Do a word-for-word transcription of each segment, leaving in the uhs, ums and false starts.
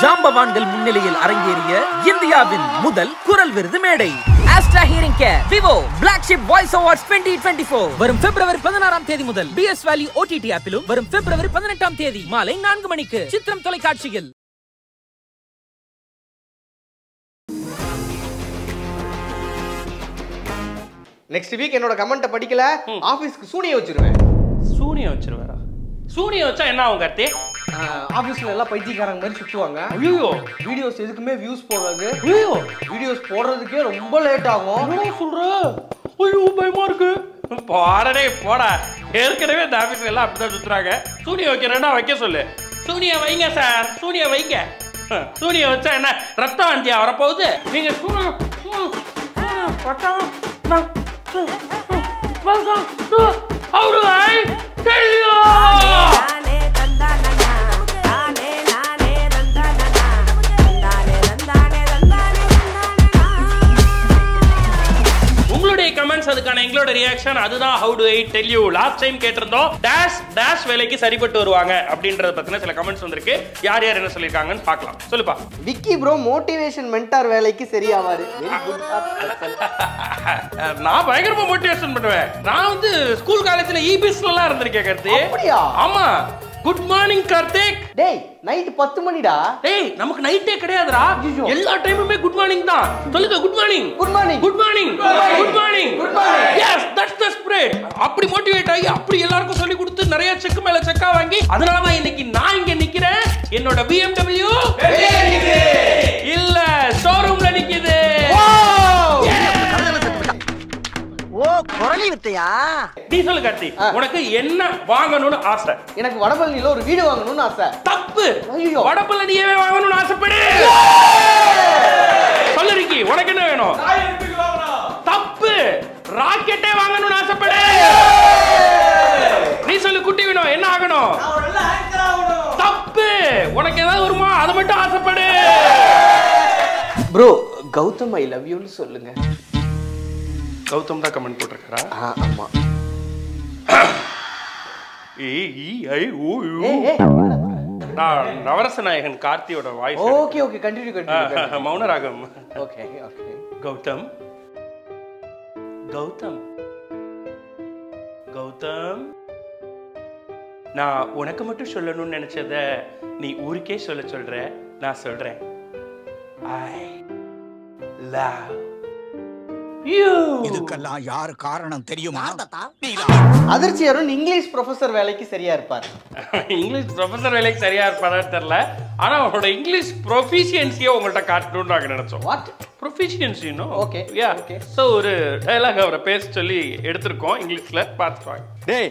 ஜாம்பவான்கள் முன்னிலையில் அரங்கேறிய இந்தியாவின் முதல் குரல் விருது மேடை Astra Hearing Care, Vivo, Black Ship Voice of Watch twenty twenty-four. வரும் பிப்ரவரி பதினாறாம் தேதி முதல் B S Valley O T T ஆப்பிலும் வரும் பிப்ரவரி பதினெட்டாம் தேதி மாலை நான்கு மணிக்கு சித்திரம் தொலைக்காட்சியில். நெக்ஸ்ட் வீக் என்னோட கமெண்ட்டை படிக்கல ஆபீஸ்க்கு சூனியை வச்சிருவேன். சூனியை வச்சிருவேரா? சூனியை வச்சா என்ன ஆகும் கார்த்தி? ஆபீஸ்ல எல்லாம் பைத்தியக்காரங்க மாதிரி சுத்துவாங்க. ஐயோ, வீடியோஸ் எதுக்குமே வியூஸ் போகாது. ஐயோ, வீடியோஸ் போடுறதுக்கே ரொம்ப லேட் ஆகும். என்ன சொல்ற? ஐயோ பயமா இருக்கு. போடடே போடா. ஏற்கனவே இந்த ஆபீஸ்ல எல்லாம் அப்படிதான் சுத்துறாங்க. சூனியை வைக்கிறேன்னா வைக்க சொல்லு. சூனியை வைங்க சார், சூனியை வைங்க. சூனியை வச்சா என்ன ரத்தம் வண்டியா வரப்போகுது? நீங்க சூனியை பட்டா நான் welcome to how to I tell you. Comments அதுக்கான எங்களோட ரியாக்ஷன் அதுதான் how to I tell you. Last time கேட்டிருந்தோம் டேஷ் டேஷ் வேலைக்கு சரிப்பட்டு வருவாங்க அப்படின்றத பத்தின சில கமெண்ட்ஸ் வந்திருக்கு. யார் யார் என்ன சொல்லிருக்காங்கன்னு பார்க்கலாம். சொல்லுப்பா விக்கி ப்ரோ மோட்டிவேஷன் மென்டார் வேலைக்கு சரியாவாரு. நான் பயங்கரமா மோட்டிவேஷன் பண்ணுவேன். நான் வந்து ஸ்கூல் காலேஜ்ல ஈபிஸ்ல எல்லாம் இருந்திருக்கேன் கருத்து. அப்படியா? ஆமா. Good morning Karthik. டேய் நைட் பத்து மணிடா. டேய் நமக்கு நைட்டே கிடையாதுடா. எல்லா டைமுமே குட் மார்னிங் தான். சொல்லுங்க good morning. Good morning. Good morning. Good morning. Good morning. Yes that's the spirit. அப்படி மோட்டிவேட் ஆகி அப்படி எல்லாருக்கும் சொல்லி கொடுத்து நிறைய செக் மேல செக்கா வாங்கி அதனால தான் இன்னைக்கு நான் இங்க நிக்கிறேன். என்னோட B M W வெளிய நிக்குது. இல்ல ஷோரூம்ல நிக்குது. ஓ குரலி வித்தையா? நீ சொல்லு கார்த்தி, உனக்கு என்ன வாங்கணும்னு ஆசை? எனக்கு வடபழனில ஒரு வீடு வாங்கணும்னு ஆசை. தப்பு. ஐயோ வடபழனியவே வாங்கணும்னு ஆசைப்படு. சொல்லு ரிக்கி, உனக்கு என்ன வேணும்? நான் எம்பி வாங்கணும். தப்பு. ராக்கெட்டே வாங்கணும்னு ஆசைப்படு. நீ சொல்லு குட்டி வேணும், என்ன ஆகணும்? நான் நல்ல ஆங்கர் ஆகணும். தப்பு. உனக்கு ஏதாவது வருமா? அது மட்டும் ஆசைப்படு. bro Gautham I love you னு சொல்லுங்க. கௌதம் தான் கமெண்ட் போட்டிருக்காரா? ஆமா. ஏய் ஐ ஓ யூ. நான் நவரச நாயகன் கார்த்தியோட voice. Okay okay continue continue. Mounaragam. Okay okay. Gautham Gautham Gautham நான் உனக்கு மட்டும் சொல்லணும்னு நினைச்சத நீ ஊருக்கே சொல்ல சொல்ற. நான் சொல்றேன். ஐ லவ் இதுக்கெல்லாம் யாரு காரணம் தெரியுமா? அதிர்ச்சி யாரும் இங்கிலீஷ் ப்ரொஃபசர் வேலைக்கு சரியா இருப்பாரு. இங்கிலீஷ் ப்ரொஃபசர் வேலைக்கு சரியா இருப்பாரான்னு தெரியல. ஆனா அவரோட இங்கிலீஷ் ப்ரொஃபிஷியன்சியை உங்கள்கிட்ட காட்டணும்னு நாங்கள் நினைச்சோம். வாட் ப்ரொஃபிஷியன்சினோ? Okay yeah okay. ஸோ ஒரு டைலாக் அவரை பேச சொல்லி எடுத்திருக்கோம் இங்கிலீஷ்ல, பார்த்துருவாங்க. டேய்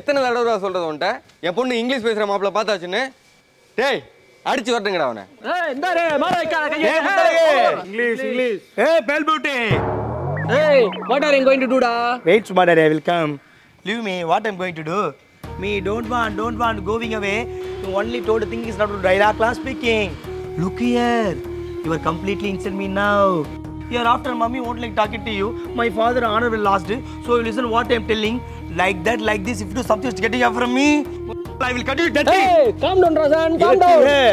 எத்தனை தடவை சொல்றது உன்ட்ட என் பொண்ணு இங்கிலீஷ் பேசுற மாப்பிள்ள பார்த்தாச்சுன்னு? டேய் அடிச்சு வரட்டுங்கடா அவனை. ஏய் இந்தாரே மாராய்க்கா கையை. English English. ஏய் bell beauty. Hey, what are you going to do da? Wait, smarter, I will come. Leave me, what I'm going to do? Me, don't want, don't want, going away. You only told the thing is not to dialogue class speaking. Look here, you are completely inside me now. Here after mommy won't like talking to you. My father honor will lost, so you listen what I'm telling. Like that, like this, if you do something is getting up from me, I will cut you dead. Hey, calm down Rajan, calm down. Hey,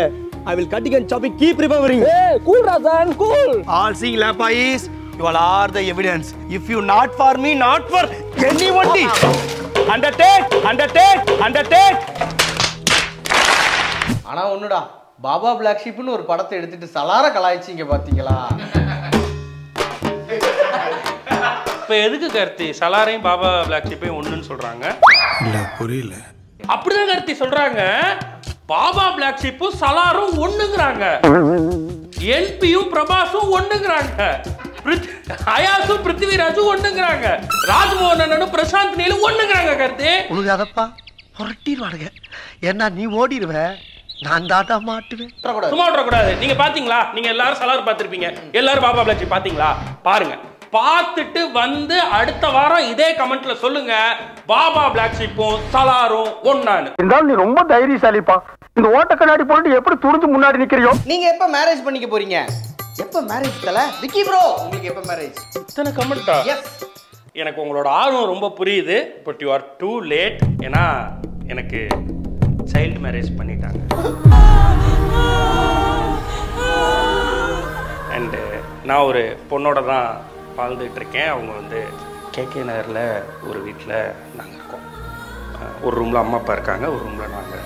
I will cut you and chop you, keep recovering. Hey, cool Rajan, cool. All seeing Lampa is... You all are the evidence. If you not for me, not for anyone. Undertake, undertake, undertake. ஆனா ஒண்ணுடா Baba black ஷிப்னு ஒரு படத்தை எடுத்துட்டு சலார கலாய்ச்சிங்க பாத்தீங்களா? இப்ப எதுக்கு கர்த்தி சலாரையும் Baba black ஷிப்பையும் ஒண்ணுன்னு சொல்றாங்க? இல்ல புரியல. அப்படிதான் கர்த்தி சொல்றாங்க. பாபா பிளாக் ஷிப்பும் சலாரும் ஒண்ணுங்கிறாங்க. N P யும் பிரபாஸும் ஒண்ணுங்கிறாங்க. அயாசும் பிருத்திவி ராஜு ஒண்ணுங்கிறாங்க. ராஜ்மோகனனும் பிரசாந்த் நீலு ஒண்ணுங்கிறாங்க கருத்து. உனக்கு அதப்பா புரட்டிடுவானுங்க. ஏன்னா நீ ஓடிடுவ, நான் தாத்தா மாட்டுவேன். சும்மா விடக்கூடாது. நீங்க பாத்தீங்களா? நீங்க எல்லாரும் சலார் பாத்திருப்பீங்க, எல்லாரும் பாபா பிளாச்சி பாத்தீங்களா? பாருங்க, பார்த்துட்டு வந்து அடுத்த வாரம் இதே கமெண்ட்ல சொல்லுங்க பாபா பிளாக் ஷிப்பும் சலாரும் ஒண்ணான்னு. இருந்தாலும் நீ ரொம்ப தைரியசாலிப்பா. இந்த ஓட்ட கண்ணாடி போட்டு எப்படி துணிஞ்சு முன்னாடி நிக்கிறியோ. நீங்க எப்ப மேரேஜ் பண்ணிக்க போறீங்க? எப்ப மேரேஜ் தல விக்கி ப்ரோ உங்களுக்கு எப்ப மேரேஜ்? இத்தனை கமெண்டா? எஸ் எனக்கு உங்களோட ஆர்வம் ரொம்ப புரியுது. But you are too late. ஏன்னா எனக்கு சைல்டு மேரேஜ் பண்ணிட்டாங்க. அண்டு நான் ஒரு பொண்ணோட தான் வாழ்ந்துட்டுருக்கேன். அவங்க வந்து கேகே நகரில் ஒரு வீட்டில் நாங்கள் இருக்கோம். ஒரு ரூமில் அம்மா அப்பா இருக்காங்க, ஒரு ரூமில் நாங்கள்.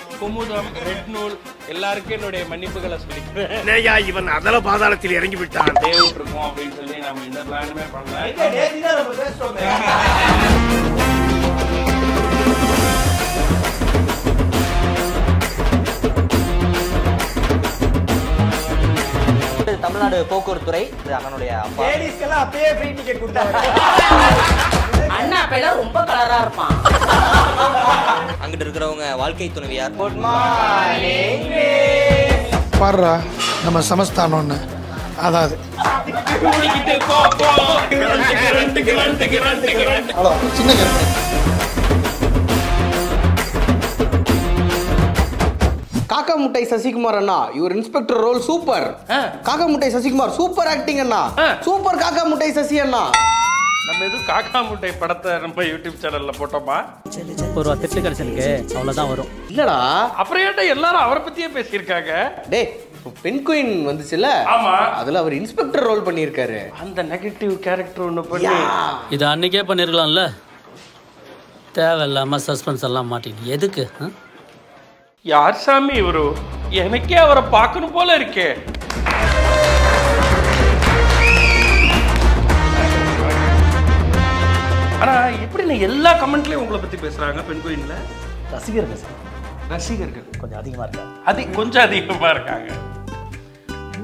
குமுதம், ரெட் நூல் எல்லாருக்கும் என்னுடைய மன்னிப்புகளை சொல்லிக்கிறேன். இவன் அதல பாதாளத்தில் இறங்கி விட்டான். டே அவுட் இருக்கும் அப்படின்னு சொல்லி நம்ம இந்த பிளானுமே பண்ணலாம். தமிழ்நாடு போக்குவரத்து துறை அண்ணனுடைய லேடிஸ்க்கெல்லாம் அப்பயே ஃப்ரீ டிக்கெட் கொடுத்தாங்க. அண்ணா அப்பெல்லாம் ரொம்ப கலரா இருப்பான். அங்கிட்டு இருக்கிறவங்க வாழ்க்கை துணைவியார். குட் மார்னிங் பாரா நம்ம சமஸ்தானம்னு அதாவது சின்ன காக்கா முட்டை சசிகுமார் அண்ணா யுவர் இன்ஸ்பெக்டர் ரோல் சூப்பர். காக்கா முட்டை சசிகுமார் சூப்பர் ஆக்டிங் அண்ணா, சூப்பர் காக்கா முட்டை சசி அண்ணா. நம்ம எதுவும் காக்கா முட்டை படத்தை நம்ம யூடியூப் சேனல்ல போட்டோமா? ஒரு திட்டு கலெக்ஷனுக்கு அவ்வளவுதான் வரும் இல்லடா. அப்புறம் ஏட்டா எல்லாரும் அவரை பத்தியே பேசியிருக்காங்க. டே பெண் குயின் வந்துச்சுல, ஆமா, அதுல அவர் இன்ஸ்பெக்டர் ரோல் பண்ணியிருக்காரு. அந்த நெகட்டிவ் கேரக்டர் ஒன்று பண்ணி இது அன்னைக்கே பண்ணிருக்கலாம்ல. தேவையில்லாம சஸ்பென்ஸ் எல்லாம் மாட்டீங்க எதுக்கு? யார் சாமி இவரு? எனக்கே அவரை பார்க்கணும் போல இருக்கே. ஆனால் எப்படின்னு எல்லா கமெண்ட்லேயும் உங்களை பற்றி பேசுகிறாங்க. பெண் கோயிலில் ரசிகர்கள் சார், ரசிகர்கள் கொஞ்சம் அதிகமாக இருக்காங்க. அது கொஞ்சம் அதிகமாக இருக்காங்க.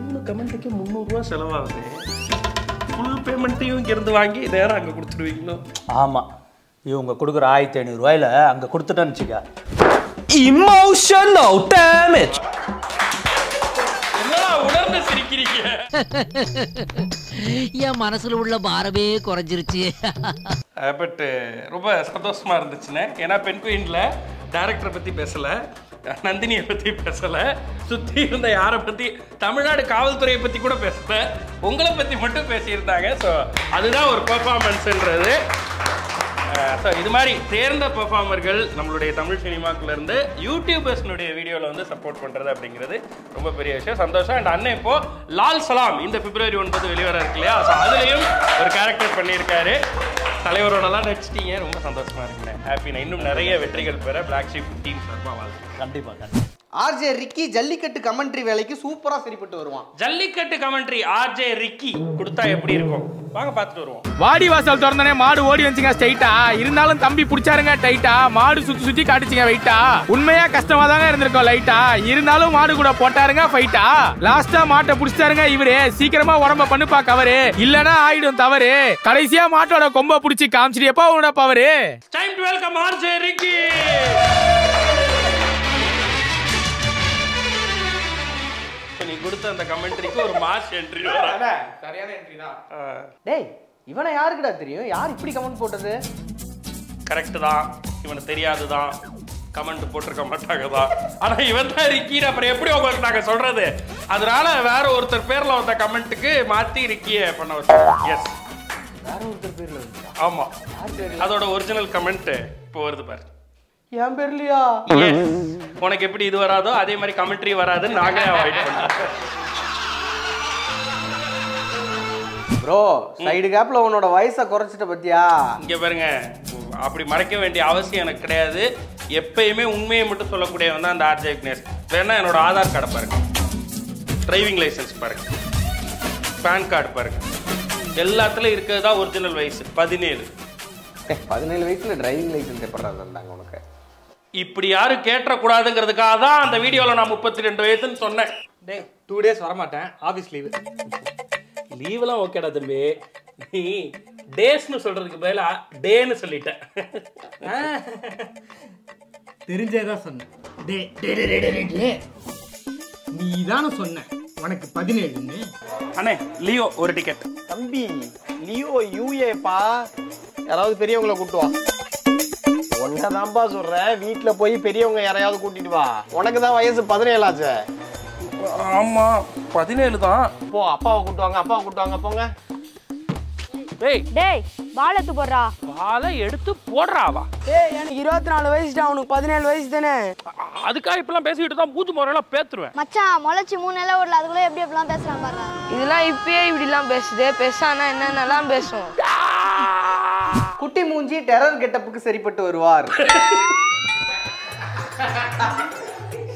மூணு கமெண்ட்டுக்கு முந்நூறுரூவா செலவாகுது. ஃபுல் பேமெண்ட்டையும் இங்கேருந்து வாங்கி நேரம் அங்கே கொடுத்துடுவீங்களோ? ஆமாம், இவங்க கொடுக்குற ஆயிரத்தி ஐநூறுரூவாயில் அங்கே கொடுத்துட்டேன்னு வச்சுக்கா. இமோஷனல் டேமேஜ் உணர்ந்து சிரிக்கிறீங்க. என் மனசுல உள்ள பாரமே குறைஞ்சிருச்சு. பட் ரொம்ப சந்தோஷமா இருந்துச்சுன்னு. ஏன்னா பெண் குயின்ல டைரக்டரை பத்தி பேசல, நந்தினியை பத்தி பேசல, சுத்தி இருந்த யாரை பத்தி, தமிழ்நாடு காவல்துறையை பத்தி கூட பேசல, உங்களை பத்தி மட்டும் பேசியிருந்தாங்க. ஸோ அதுதான் ஒரு பெர்ஃபார்மன்ஸ்ன்றது. ஸோ இது மாதிரி தேர்ந்த பெர்ஃபார்மர்கள் நம்மளுடைய தமிழ் சினிமாக்கிலேருந்து யூடியூபர்ஸ்னுடைய வீடியோவில் வந்து சப்போர்ட் பண்ணுறது அப்படிங்கிறது ரொம்ப பெரிய விஷயம், சந்தோஷம். அண்ட் அண்ணன் இப்போ லால் சலாம் இந்த பிப்ரவரி ஒன்பது வெளிவர இருக்கு இல்லையா? ஸோ அதுலேயும் ஒரு கேரக்டர் பண்ணியிருக்காரு. தலைவரோடலாம் நடிச்சிட்டீங்க, ரொம்ப சந்தோஷமாக இருக்குண்ணே, ஹாப்பி. நான் இன்னும் நிறைய வெற்றிகள் பெற பிளாக் ஷீப் டீம் சார்பாக வாழ்க்கை. கண்டிப்பாக ஆர்ஜே ரிக்கி ஜல்லிக்கட்டு கமெண்ட்ரி வேலைக்கு சூப்பரா சரிப்பட்டு வருவான். ஜல்லிக்கட்டு கமெண்ட்ரி ஆர்ஜே ரிக்கி கொடுத்தா எப்படி இருக்கும் வாங்க பார்த்துட்டு வருவோம். வாடி வாசல் திறந்தனே மாடு ஓடி வந்துச்சுங்க ஸ்ட்ரைட்டா, இருந்தாலும் தம்பி பிடிச்சாருங்க டைட்டா, மாடு சுத்தி சுத்தி காட்டுச்சுங்க வெயிட்டா, உண்மையா கஷ்டமா தாங்க இருந்திருக்கோம் லைட்டா, இருந்தாலும் மாடு கூட போட்டாருங்க ஃபைட்டா, லாஸ்டா மாட்டை பிடிச்சாருங்க இவரு, சீக்கிரமா உடம்ப பண்ணுப்பா கவரு இல்லனா ஆயிடும் தவறு, கடைசியா மாட்டோட கொம்ப பிடிச்சி காமிச்சிட்டியப்பா உன்னோட power. Time to welcome RJ Ricky. அந்த கமெண்ட்ரிக்கு ஒரு மாஸ் என்ட்ரி தான, சரியான என்ட்ரி தான். டேய் இவனை யாருக்குடா தெரியும்? யார் இப்படி கமெண்ட் போட்டது? கரெக்ட் தான், இவனுக்கு தெரியாது தான், கமெண்ட் போட்டிருக்க மாட்டாங்க தான். ஆனா இவன் தான் ரிக்கி. அப்புறம் எப்படி உங்களுக்கு நாங்க சொல்றது? அதனால வேற ஒருத்தர் பேர்ல வந்த கமெண்ட்டுக்கு மாத்தி ரிக்கிய பண்ண வச்சோம். எஸ், வேற ஒருத்தர் பேர்ல வந்து. ஆமா, அதோட ஒரிஜினல் கமெண்ட் இப்போ வருது பாரு. என் பேர்லையா? உனக்கு எப்படி இது வராதோ அதே மாதிரி கமெண்ட்ரி வராதுன்னு நாங்களே அவாய்ட் பண்ணுவோம். ப்ரோ சைடு கேப்ல உன்னோட வயசை குறைச்சிட்ட பத்தியா? இங்க பாருங்க, அப்படி மறைக்க வேண்டிய அவசியம் எனக்கு கிடையாது. எப்பயுமே உண்மையை மட்டும் சொல்லக்கூடியவன் தான் அந்த ஆர்ஜே விக்னேஷ். வேணா என்னோட ஆதார் கார்டை பாருங்க, டிரைவிங் லைசன்ஸ் பாருங்க, பேன் கார்டு பாருங்க, எல்லாத்துலையும் இருக்கிறதா ஒரிஜினல் வயசு பதினேழு. பதினேழு வயசுல டிரைவிங் லைசன்ஸ் எப்படாது இருந்தாங்க உனக்கு? இப்படி யாரும் கேட்டக்கூடாதுங்கிறதுக்காக தான் அந்த வீடியோவில் நான் முப்பத்தி ரெண்டு வயசுன்னு சொன்னேன். டே டூ டேஸ் வரமாட்டேன், ஆஃபீஸ் லீவு. லீவெலாம் ஓகேடா தம்பி, நீ days nu solradhukku badala day nu sollittேன் தெரிஞ்சதா சொன்னேன் டே டே டே டே டே நீ தான சொன்னே உனக்கு பதினேழு ன்னு அண்ணே லியோ ஒரு டிக்கெட் தம்பி லியோ யூஏ பா யாராவது பெரியவங்கள கூட்டி வா உன்ன தான் பா சொல்றேன் வீட்ல போய் பெரியவங்க யாரையாவது கூட்டிட்டு வா உனக்கு தான் வயசு பதினேழு ஆச்சு ஆமா பதினேழு தான் போ அப்பாவை கூட்டி வாங்க அப்பாவை கூட்டி வாங்க போங்க டேய் டேய் பாலை எடுத்து போறா பாலை எடுத்து போடுறா வா டேய் எனக்கு இருபத்தி நாலு வயசுடா உனக்கு பதினேழு வயசு தானே அதுக்கா இப்பலாம் பேசிட்டு தான் மூஞ்சு மொறல பேத்துறேன் மச்சான் மொளச்சி மூணு நாளா ஊர்ல அதுக்குள்ள எப்படி எப்பலாம் பேசுறான் பாறா இதெல்லாம் இப்பயே இப்படிலாம் பேசுதே பேசானா என்ன நல்லா பேசும் குட்டி மூஞ்சி டெரர் கெட்டப்புக்கு சரிப்பட்டு வருவார்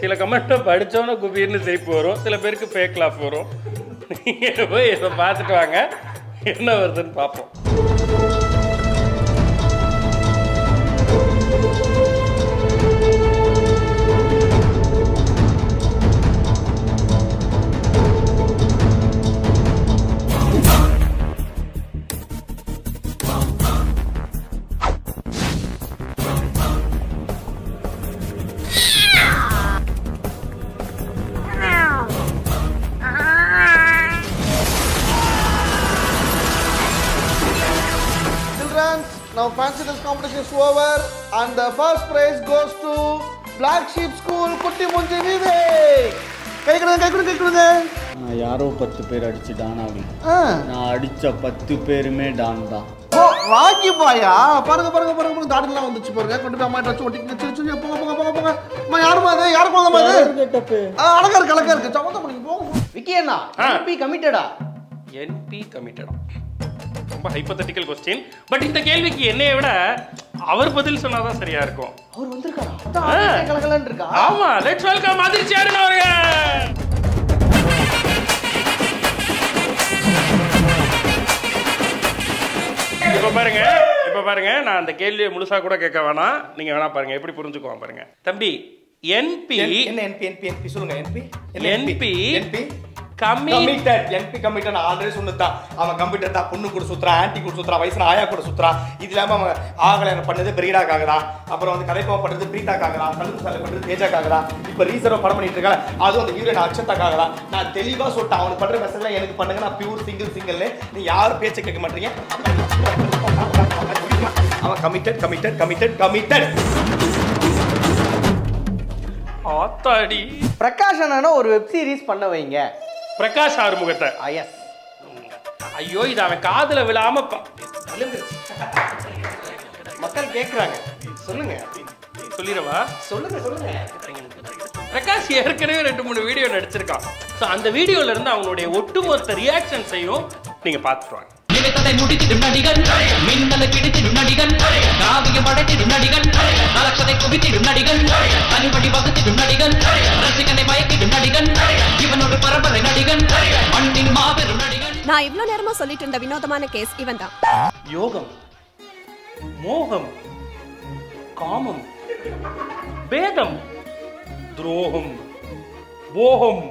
சில கமெண்ட் படிச்சவன குபீர்னு சரிப்பு வரும் சில பேருக்கு ஃபேக் லாஃப் வரும் நீங்க போய் இத பாத்துட்டு வாங்க என்ன வருதுன்னு பார்ப்போம் Over and the first prize goes to Black Sheep School Kutti Munji Vivek. Kai kudunga kai kudunga kai kudunga. Na yaro ten per adichu Danavi. Na adicha ten perume Danda. Oh Ragi bhaiya parunga parunga parunga daadilla vanduchu parunga kondu amma dress otikku chirichu ponga ponga ponga ponga. Ma yaru ma adu yaru konda ma adu. Ah alaga irukku alaga irukku samantha poninga ponga. Vicky anna N P committed ah. N P committed ah. Romba hypothetical question but indha kelvikku enna evada அவர் பதில் சொன்னாதான் சரியா இருக்கும் அவர் வந்திருக்காரா அதான் கலகலன்னு இருக்கா ஆமா let's welcome அதிர்ச்சி அருண் அவர்களே இப்ப பாருங்க இப்ப பாருங்க நான் அந்த கேள்வியை முழுசா கூட கேட்க வேணாம் நீங்க வேணா பாருங்க எப்படி புரிஞ்சுக்குவா பாருங்க தம்பி N P என்ன NP NP NP சொல்லுங்க NP NP NP committed N P committed நான் ஆல்ரெடி சொன்னதா அவன் கம்ப்யூட்டர் தான் பொண்ணு கூட சுத்துறா ஆன்ட்டி கூட சுத்துறா வயசுல ஆயா கூட சுத்துறா இதுலமா அவன் ஆகலன பண்ணது பிரீடாக்காக தான் அப்புறம் வந்து கலைப்பா பண்றது பிரீடாக்காக தான் கழுத்து சல்ல பண்றது தேஜாக்காக தான் இப்போ ரீசர்வ் படம் பண்ணிட்டு இருக்கால அது அந்த ஹீரோயின் அச்சத்தாக்காக தான் நான் தெளிவா சொல்லிட்டேன் அவன் பண்ற மெசேஜ்ல எனக்கு பண்ணுங்க நான் பியூர் சிங்கிள் சிங்கிள்ல நீ யார் பேச்ச கேட்க மாட்டீங்க அவன் committed committed committed committed ஆத்தாடி பிரகாஷ் அண்ணா ஒரு வெப் சீரிஸ் பண்ண வைங்க Prakash Arumugam. Ah yes. ஐயோ இத அவன் காதுல விழாம மக்கள் கேக்குறாங்க சொல்லுங்க சொல்லிரவா சொல்லுங்க சொல்லுங்க பிரகாஷ் ஏற்கனவே ரெண்டு மூணு வீடியோ நடிச்சிருக்கான் சோ அந்த வீடியோல இருந்து அவங்களுடைய ஒட்டுமொத்த ரியாக்ஷன்ஸையும் நீங்க பாத்துடுவாங்க இவதடை முடித்து நடிகன் மின்னல கிடித்து நடிகன் காவியம் படைத்து நடிகன் கலக்ஷனை குவித்து நடிகன் தனிப்படி பகுத்து நடிகன் ரசிகனை மயக்கி நடிகன் இவனோட பரம்பரை நடிகன் மண்ணின் மாபெரும் நடிகன் நான் இவ்ளோ நேரமா சொல்லிட்டு இருந்த வினோதமான கேஸ் இவன்தான் யோகம் மோகம் காமம் வேதம் துரோகம் போகம்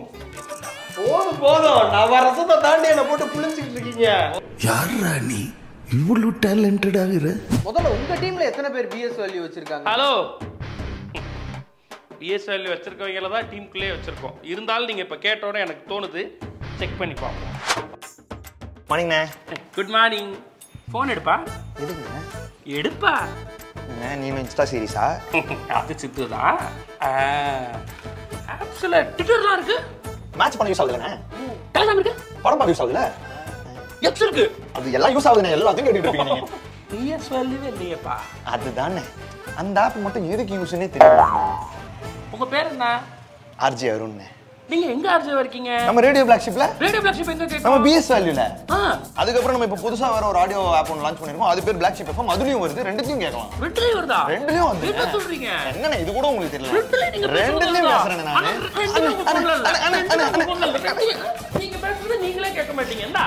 போது போதும் நான் வரசத்தை தாண்டி என்ன போட்டு புளிஞ்சிட்டு இருக்கீங்க யாரா நீ இவ்வளவு டேலண்டட் ஆகிற முதல்ல உங்க டீம்ல எத்தனை பேர் B S Valley வச்சிருக்காங்க ஹலோ B S Valley வச்சிருக்கவங்கள தான் டீமுக்குள்ளே வச்சிருக்கோம் இருந்தாலும் நீங்க இப்ப கேட்டோனே எனக்கு தோணுது செக் பண்ணி பாப்போம் மார்னிங் நே குட் மார்னிங் ஃபோன் எடுப்பா எடுங்க எடுப்பா நான் நீ இன்ஸ்டா சீரிஸா அது சித்துடா ஆப்ஸ்ல ட்விட்டர்ல இருக்கு மேட்ச் பண்ண யூஸ் ஆகுதுல டெலிகிராம் இருக்கு படம் பார்க்க யூஸ் ஆகுதுல எக்ஸ் இருக்கு அது எல்லாம் யூஸ் ஆகுதுனே எல்லாத்தையும் கேட்டிட்டு இருக்கீங்க நீங்க B S Valley இல்லையேப்பா அதுதானே அந்த ஆப் மட்டும் எதுக்கு யூஸ்னே தெரியல உங்க பேர் என்ன R J அருண் நீங்க எங்க R J வர்க்கீங்க நம்ம ரேடியோ Black Shipல ரேடியோ Black Ship எங்க கேக்குறோம் நம்ம B S Valleyல அதுக்கு அப்புறம் நம்ம இப்ப புதுசா வர ஒரு ஆடியோ ஆப் ஒன்னு லான்ச் பண்ணிருக்கோம் அது பேர் Black Ship F M அதுலயும் வருது ரெண்டுலயும் கேட்கலாம் ரெண்டுலயும் வருதா ரெண்டுலயும் வந்து என்ன சொல்றீங்க என்னன்னா இது கூட உங்களுக்கு தெரியல ரெண்டுலயும் நீங்க ரெண்டுலயும் பேசுறேன் நானே நீங்க பேசுறது நீங்களே கேட்க மாட்டீங்கடா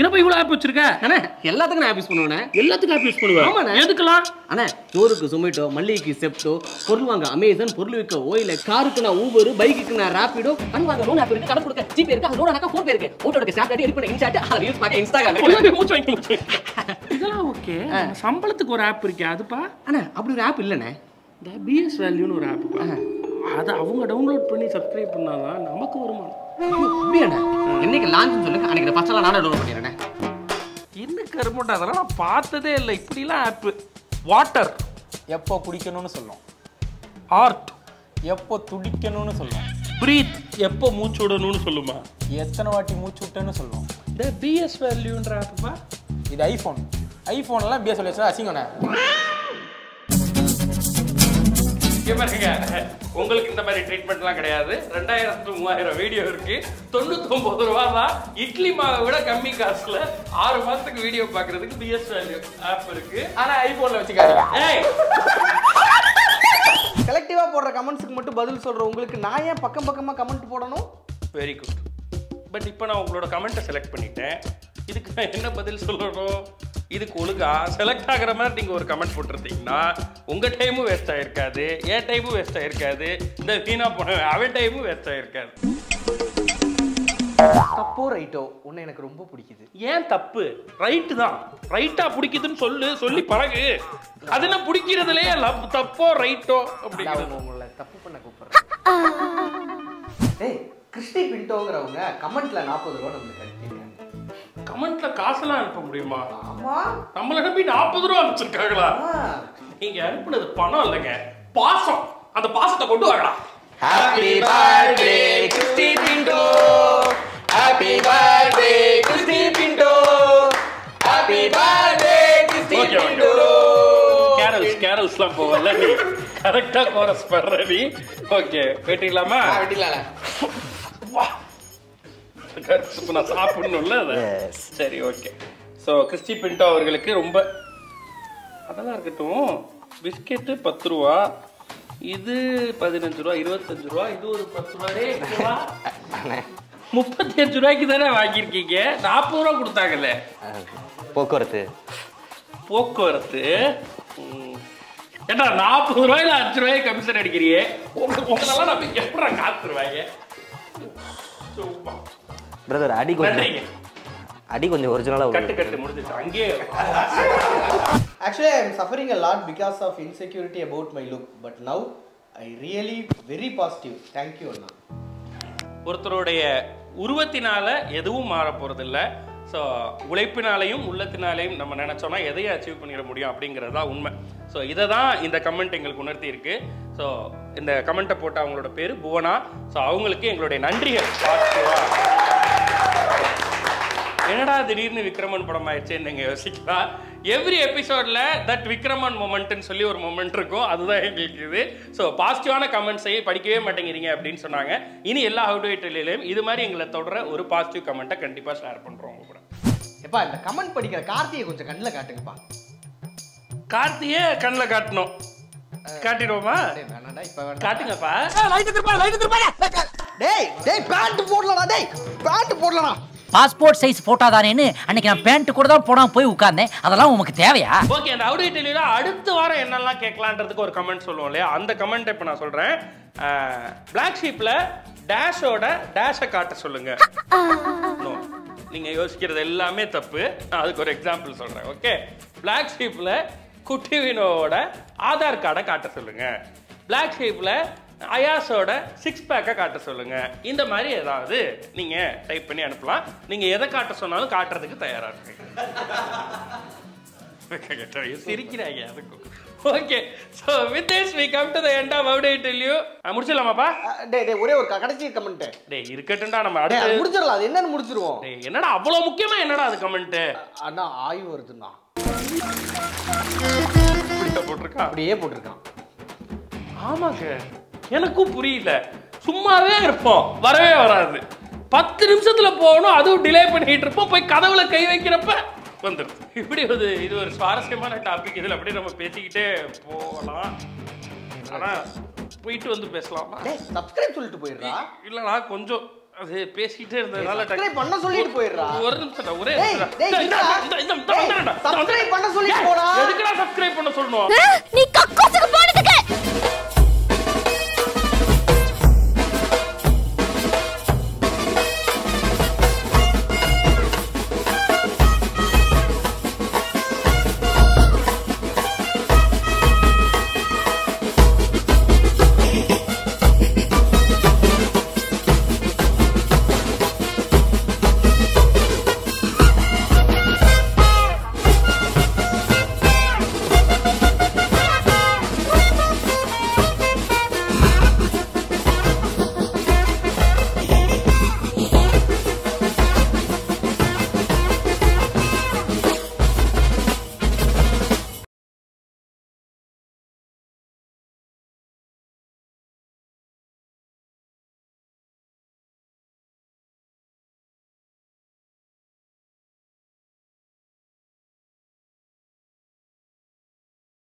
என்னப்பா இவ்ளோ ஆப் வச்சிருக்க? அண்ணே எல்லாத்துக்கும் நான் ஆப் யூஸ் பண்ணுவேனே. எல்லாத்துக்கும் ஆப் யூஸ் பண்ணுவேன். ஆமாண்ணே. எதுக்குலாம்? அண்ணே சோறுக்கு Zomato, மல்லிக்கு செப்டோ, பொருள் வாங்க Amazon, பொருள் விற்க ஓயில, காருக்கு நான் Uber, பைக்குக்கு நான் Rapido, கடன் வாங்க லோன் ஆப் இருக்கு, கடன் கொடுக்க ஜிபே இருக்கு, லோன் ஆனக்க ஃபோன் பே இருக்கு. ஓட்டோட சாட் ஆடி எடிட் பண்ண இன்ஸ்டாட், அது யூஸ் பண்ண Instagram. இதெல்லாம் ஓகே. சம்பளத்துக்கு ஒரு ஆப் இருக்கு அதுப்பா. அண்ணே அப்படி ஒரு ஆப் இல்லனே. இந்த B S Valley னு ஒரு ஆப். அத அவங்க டவுன்லோட் பண்ணி சப்ஸ்கிரைப் பண்ணாதான் நமக்கு வருமானம். என்னைக்கு லான்ச் சொல்லுங்க அன்னைக்கு ஃபர்ஸ்ட் எல்லாம் நானே டவுன்லோட் பண்ணிறேனே. என்ன கர்மடா அதெல்லாம் நான் பார்த்ததே இல்ல. இப்படிலாம் ஆப் வாட்டர் எப்போ குடிக்கணும்னு சொல்லும். ஆர்ட் எப்போ துடிக்கணும்னு சொல்லும். பிரீத் எப்போ மூச்சு விடணும்னு சொல்லுமா. எத்தனை வாட்டி மூச்சு விட்டேன்னு சொல்லும். இந்த B S Valley ன்ற ஆப்மா இது ஐபோன். ஐபோன்லாம் B S Valley அசிங்கோனே. கேமராங்க உங்களுக்கு இந்த மாதிரி ட்ரீட்மெண்ட்லாம் கிடையாது. ரெண்டாயிரம் டு மூவாயிரம் வீடியோ இருக்கு. தொண்ணூத்தி ஒன்பது ரூபா தான். இட்லி மாவை விட கம்மி காசுல ஆறு மாசத்துக்கு வீடியோ பாக்குறதுக்கு B S Valley ஆப் இருக்கு. ஆனா ஐபோன்ல வச்சுக்காதீங்க. கலெக்டிவா போடுற கமெண்ட்ஸ்க்கு மட்டும் பதில் சொல்ற உங்களுக்கு நான் ஏன் பக்கம் பக்கமா கமெண்ட் போடணும்? Very good. பட் இப்போ நான் உங்களோட கமெண்ட்டை செலக்ட் பண்ணிட்டேன். இதுக்கு நான் என்ன பதில் சொல்லணும்? இதுக்கு ஒழுங்கா செலக்ட் ஆகிற மாதிரி நீங்கள் ஒரு கமெண்ட் போட்டிருந்தீங்கன்னா உங்கள் டைமும் வேஸ்ட் ஆகிருக்காது, என் டைமும் வேஸ்ட் ஆகிருக்காது, இந்த வீணா போன அவன் டைமும் வேஸ்ட் ஆகிருக்காது. தப்போ ரைட்டோ உன்னை எனக்கு ரொம்ப பிடிக்குது. ஏன் தப்பு? ரைட்டு தான். ரைட்டாக பிடிக்குதுன்னு சொல்லு, சொல்லி பழகு. அதுனா பிடிக்கிறதுலையே தப்போ ரைட்டோ அப்படின்னு உங்களை தப்பு பண்ண கூப்பிட்றேன். கிறிஸ்டி பின்டோங்கிறவங்க கமெண்ட்டில் நாற்பது ரூபா நம்மளுக்கு அனுப்பிடுங்க. கமெண்ட்ல காசெல்லாம் அனுப்ப முடியுமா? ஆமா. நம்மள நம்பி நாற்பது ரூபா அனுப்பிச்சிருக்காங்களா? நீங்க அனுப்புனது பணம் இல்லைங்க, பாசம். அந்த பாசத்தை கொண்டு வரலாம். Happy birthday Christy Pinto. Happy birthday Christy Pinto. Happy birthday Christy Pinto. Carols கேரல்ஸ்லாம் போவல நீ கரெக்ட்டா கோரஸ் பண்ற நீ. ஓகே வெட்டிடலாமா? வெட்டிடலாம். வா கரெக்ட். நான் சாப்பிடணும்ல அதை. சரி ஓகே. ஸோ கிறிஸ்டி பின்டோ அவர்களுக்கு ரொம்ப அதெல்லாம் இருக்கட்டும். பிஸ்கெட்டு பத்து ரூபா, இது பதினஞ்சு ரூபா, இருபத்தஞ்சு ரூபா, இது ஒரு பத்து ரூபா, முப்பத்தி அஞ்சு ரூபாய்க்கு தானே வாங்கியிருக்கீங்க. நாற்பது ரூபா கொடுத்தாங்கல்ல போக்குவரத்து. போக்குவரத்து ஏன்னா நாற்பது ரூபாயில அஞ்சு ரூபாய்க்கு கமிஷன் அடிக்கிறியே. உங்களெல்லாம் நம்ம எப்படா காத்துருவாங்க? பிரதர் அடி கொஞ்சம் அடி கொஞ்சம் ஒரிஜினலா கட்டு கட்டு முடிஞ்சிச்சு அங்கே. Actually I am suffering a lot because of insecurity about my look, but now I really very positive. Thank you அண்ணா. ஒருத்தரோடைய உருவத்தினால எதுவும் மாற போறது இல்ல. ஸோ உழைப்பினாலையும் உள்ளத்தினாலையும் நம்ம நினைச்சோம்னா எதையும் அச்சீவ் பண்ணிட முடியும் அப்படிங்கிறது தான் உண்மை. ஸோ இதை தான் இந்த கமெண்ட் எங்களுக்கு உணர்த்தி இருக்கு. ஸோ இந்த கமெண்ட்டை போட்ட அவங்களோட பேர் புவனா. ஸோ அவங்களுக்கு எங்களுடைய நன்றிகள். என்னடா திடீர்னு விக்ரமன் படம் ஆயிடுச்சேன்னு நீங்கள் யோசிக்கலாம். எவ்ரி எபிசோடில் தட் விக்ரமன் மொமெண்ட்டுன்னு சொல்லி ஒரு மொமெண்ட் இருக்கும். அதுதான் எங்களுக்கு இது. ஸோ பாசிட்டிவான கமெண்ட்ஸையும் படிக்கவே மாட்டேங்கிறீங்க அப்படின்னு சொன்னாங்க. இனி எல்லா ஹவ் டு ஐ டெல் யூலையும் இது மாதிரி எங்களை தொடர ஒரு பாசிட்டிவ் கமெண்ட்டை கண்டிப்பாக ஷேர் பண்ணுறோம் உங்க கூட. எப்பா இந்த கமெண்ட் படிக்கிற கார்த்தியை கொஞ்சம் கண்ணில் காட்டுங்கப்பா. கார்த்தியை கண்ணில் காட்டணும். காட்டிடுவோமா? வேணாண்டா இப்போ காட்டுங்கப்பா. Light திருப்பா, light திருப்பா. டேய் டேய் பேண்ட் போடலடா. டேய் பேண்ட் போடலடா. பாஸ்போர்ட் சைஸ் போட்டா தானேன்னு அன்னைக்கு நான் பேண்ட் கூட தான் போடாம போய் உட்கார்ந்தேன். அதெல்லாம் உங்களுக்கு தேவையா? ஓகே. அந்த ஹவ் டு ஐ டெல் யூல அடுத்த வாரம் என்னெல்லாம் கேட்கலான்றதுக்கு ஒரு கமெண்ட் சொல்லுவோம் இல்லையா? அந்த கமெண்ட் இப்போ நான் சொல்கிறேன். பிளாக் ஷீப்பில் டேஷோட டேஷை காட்ட சொல்லுங்க. நீங்கள் யோசிக்கிறது எல்லாமே தப்பு. நான் அதுக்கு ஒரு எக்ஸாம்பிள் சொல்கிறேன். ஓகே. பிளாக் ஷீப்பில் குட்டி வினோவோட ஆதார் கார்டை காட்ட சொல்லுங்க. பிளாக் ஷீப்பில் அயாஸோட சிக்ஸ் பேக்கை காட்ட சொல்லுங்க. இந்த மாதிரி ஏதாவது நீங்க டைப் பண்ணி அனுப்பலாம். நீங்க எதை காட்ட சொன்னாலும் காட்டுறதுக்கு தயாரா இருக்கு. சிரிக்கிறாங்க அதுக்கும். Okay. So with this we come to the end of How Do I Tell You. முடிச்சலாமாப்பா? டேய் டேய் ஒரே ஒரு கடைசி கமெண்ட். டேய் இருக்கட்டடா நம்ம அடுத்து முடிச்சிரலாம். அது என்னன்னு முடிச்சிருவோம். டேய் என்னடா அவ்வளவு முக்கியமா? என்னடா அது கமெண்ட்? அண்ணா ஆய் வருதுண்ணா. அப்படியே போட்டுருக்கான். அப்படியே போட்டுருக்கான். ஆமாங்க எனக்கும் புரியல. சும்மாவே இருப்போம், வரவே வராது. பத்து நிமிஷத்துல போகணும், அதுவும் டிலே பண்ணிட்டு இருப்போம். போய் கதவுல கை வைக்கிறப்ப வந்துடுது. இப்படி ஒரு இது ஒரு சுவாரஸ்யமான டாபிக். இதில் அப்படியே நம்ம பேசிக்கிட்டே போகலாம். ஆனால் போயிட்டு வந்து பேசலாமா? சப்ஸ்கிரைப் சொல்லிட்டு போயிடலாம். இல்லைண்ணா கொஞ்சம் அது பேசிட்டே இருந்ததனால சப்ஸ்கிரைப் பண்ண சொல்லிட்டு போயிரா. ஒரு நிமிஷம்டா ஒரே டேய் இந்த இந்த இந்த பண்ண சொல்லிட்டு போடா. எதுக்குடா சப்ஸ்கிரைப் பண்ண சொல்றனோ? நீ கக்கு